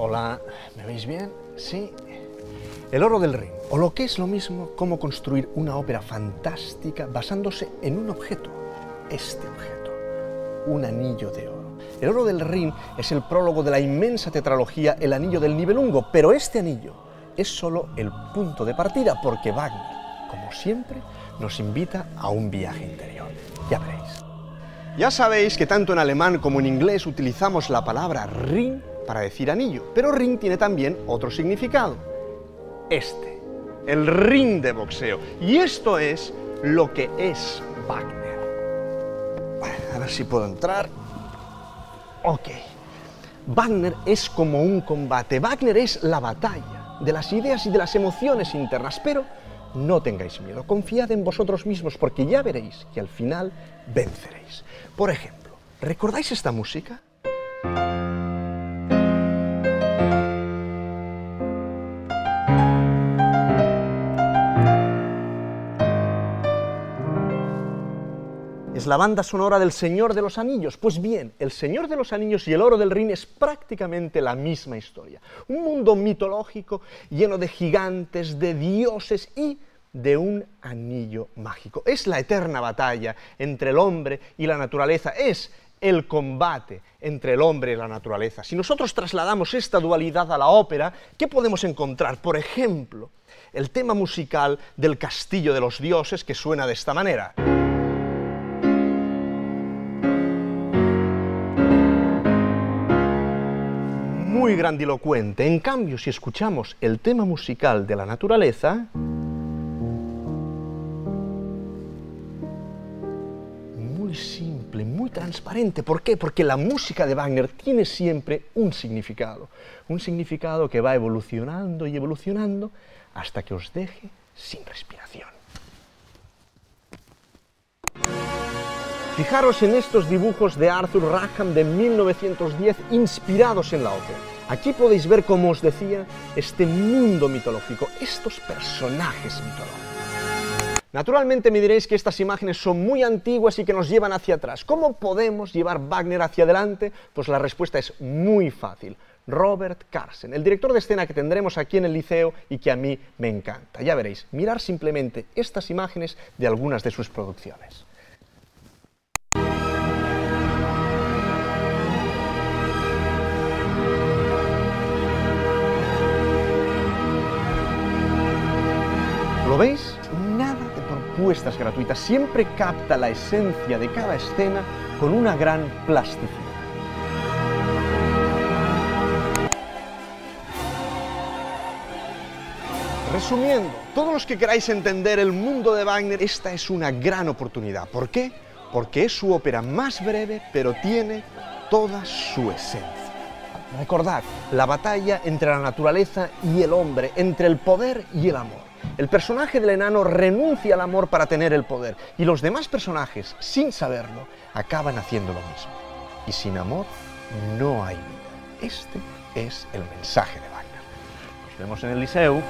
Hola, ¿me veis bien? Sí. El oro del Rin, o lo que es lo mismo, cómo construir una ópera fantástica basándose en un objeto, este objeto, un anillo de oro. El oro del Rin es el prólogo de la inmensa tetralogía El Anillo del Nibelungo, pero este anillo es solo el punto de partida, porque Wagner, como siempre, nos invita a un viaje interior. Ya veréis. Ya sabéis que tanto en alemán como en inglés utilizamos la palabra Rin para decir anillo, pero Rin tiene también otro significado. Este, el ring de boxeo. Y esto es lo que es Wagner. Vale, a ver si puedo entrar. Ok. Wagner es como un combate. Wagner es la batalla de las ideas y de las emociones internas. Pero no tengáis miedo, confiad en vosotros mismos, porque ya veréis que al final venceréis. Por ejemplo, ¿recordáis esta música? Es la banda sonora del Señor de los Anillos. Pues bien, el Señor de los Anillos y el Oro del Rin es prácticamente la misma historia. Un mundo mitológico lleno de gigantes, de dioses y de un anillo mágico. Es la eterna batalla entre el hombre y la naturaleza. Es el combate entre el hombre y la naturaleza. Si nosotros trasladamos esta dualidad a la ópera, ¿qué podemos encontrar? Por ejemplo, el tema musical del Castillo de los Dioses, que suena de esta manera. Muy grandilocuente. En cambio, si escuchamos el tema musical de la naturaleza, muy simple, muy transparente. ¿Por qué? Porque la música de Wagner tiene siempre un significado que va evolucionando y evolucionando hasta que os deje sin respiración. Fijaros en estos dibujos de Arthur Rackham de 1910, inspirados en la ópera. Aquí podéis ver, como os decía, este mundo mitológico, estos personajes mitológicos. Naturalmente me diréis que estas imágenes son muy antiguas y que nos llevan hacia atrás. ¿Cómo podemos llevar Wagner hacia adelante? Pues la respuesta es muy fácil. Robert Carsen, el director de escena que tendremos aquí en el Liceo y que a mí me encanta. Ya veréis, mirar simplemente estas imágenes de algunas de sus producciones. ¿Lo veis? Nada de propuestas gratuitas, siempre capta la esencia de cada escena con una gran plasticidad. Resumiendo, todos los que queráis entender el mundo de Wagner, esta es una gran oportunidad. ¿Por qué? Porque es su ópera más breve, pero tiene toda su esencia. Recordad, la batalla entre la naturaleza y el hombre, entre el poder y el amor. El personaje del enano renuncia al amor para tener el poder, y los demás personajes, sin saberlo, acaban haciendo lo mismo. Y sin amor no hay vida. Este es el mensaje de Wagner. Nos vemos en el Liceu.